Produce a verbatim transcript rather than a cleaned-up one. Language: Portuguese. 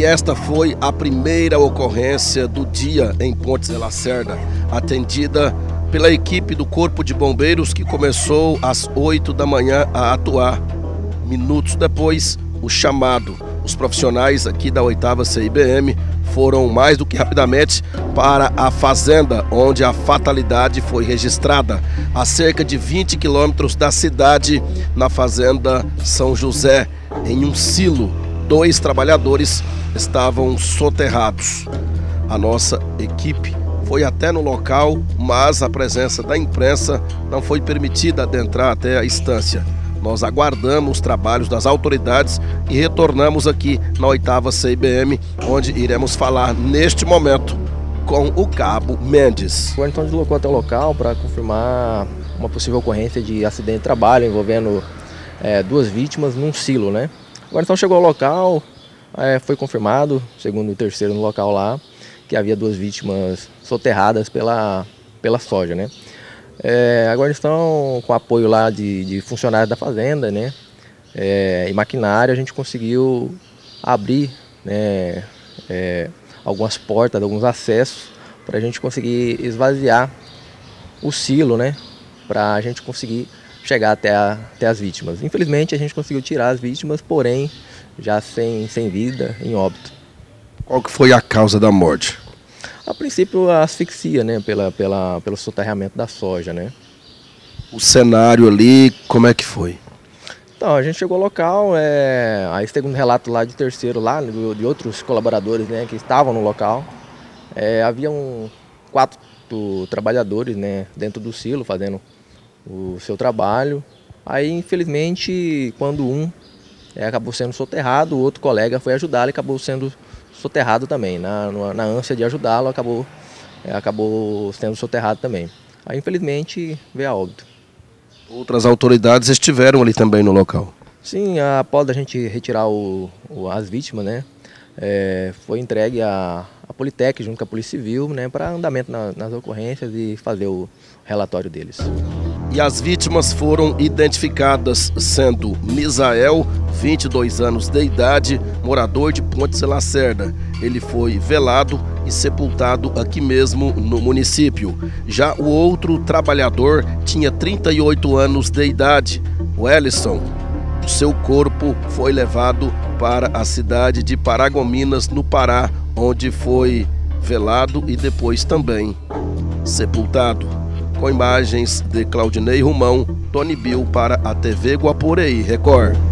E esta foi a primeira ocorrência do dia em Pontes de Lacerda, atendida pela equipe do Corpo de Bombeiros, que começou às oito da manhã a atuar. Minutos depois, o chamado. Os profissionais aqui da oitava C I B M foram mais do que rapidamente para a fazenda, onde a fatalidade foi registrada, a cerca de vinte quilômetros da cidade, na fazenda São José, em um silo. Dois trabalhadores estavam soterrados. A nossa equipe foi até no local, mas a presença da imprensa não foi permitida adentrar até a instância. Nós aguardamos os trabalhos das autoridades e retornamos aqui na oitava C I B M, onde iremos falar neste momento com o Cabo Mendes. O plantão deslocou até o local para confirmar uma possível ocorrência de acidente de trabalho envolvendo é, duas vítimas num silo, né? O plantão chegou ao local, é, foi confirmado, segundo o terceiro no local lá, que havia duas vítimas soterradas pela, pela soja, né? É, agora estão com apoio lá de, de funcionários da fazenda, né, é, e maquinário, a gente conseguiu abrir, né, é, algumas portas, alguns acessos para a gente conseguir esvaziar o silo, né, para a gente conseguir chegar até, a, até as vítimas. Infelizmente a gente conseguiu tirar as vítimas, porém já sem, sem vida, em óbito. Qual que foi a causa da morte? A princípio, a asfixia, né, pela, pela, pelo soterramento da soja, né. O cenário ali, como é que foi? Então, a gente chegou ao local, é, aí segundo relato lá de terceiro, lá, de outros colaboradores, né, que estavam no local, é, haviam quatro trabalhadores, né, dentro do silo, fazendo o seu trabalho. Aí, infelizmente, quando um é, acabou sendo soterrado, o outro colega foi ajudá-lo e acabou sendo soterrado também. Na, na, na ânsia de ajudá-lo, acabou, é, acabou sendo soterrado também. Aí, infelizmente, veio a óbito. Outras autoridades estiveram ali também no local? Sim, após a gente retirar o, o, as vítimas, né, é, foi entregue a, a Politec junto com a Polícia Civil, né, para andamento na, nas ocorrências e fazer o relatório deles. E as vítimas foram identificadas, sendo Misael, vinte e dois anos de idade, morador de Pontes de Lacerda. Ele foi velado e sepultado aqui mesmo no município. Já o outro trabalhador tinha trinta e oito anos de idade, Wellison. O seu corpo foi levado para a cidade de Paragominas, no Pará, onde foi velado e depois também sepultado. Com imagens de Claudinei Romão, Tony Bill para a T V Guaporei Record.